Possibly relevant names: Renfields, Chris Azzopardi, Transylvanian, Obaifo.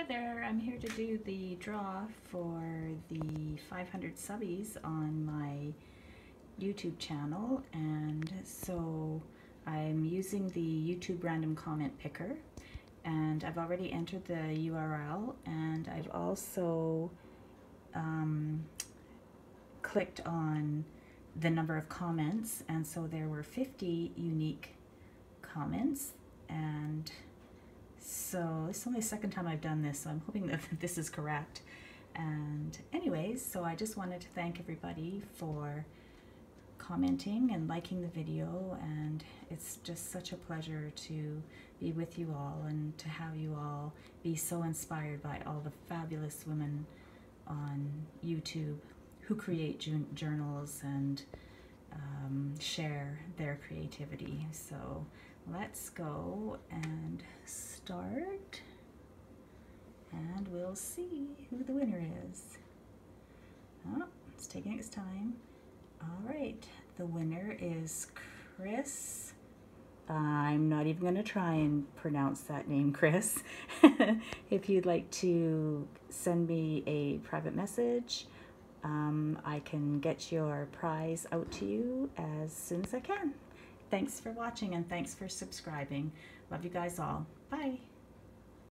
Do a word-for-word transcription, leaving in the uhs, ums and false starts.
Hi there, I'm here to do the draw for the five hundred subbies on my YouTube channel, and so I'm using the YouTube random comment picker, and I've already entered the U R L, and I've also um, clicked on the number of comments, and so there were fifty unique comments. And so this is only the second time I've done this, so I'm hoping that this is correct. And anyways, so I just wanted to thank everybody for commenting and liking the video, and it's just such a pleasure to be with you all and to have you all be so inspired by all the fabulous women on YouTube who create journals and um, share their creativity. So let's go and start, and we'll see who the winner is. Oh, it's taking its time. All right, the winner is Chris. Uh, I'm not even going to try and pronounce that name, Chris. If you'd like to send me a private message, um, I can get your prize out to you as soon as I can. Thanks for watching, and thanks for subscribing. Love you guys all. Bye.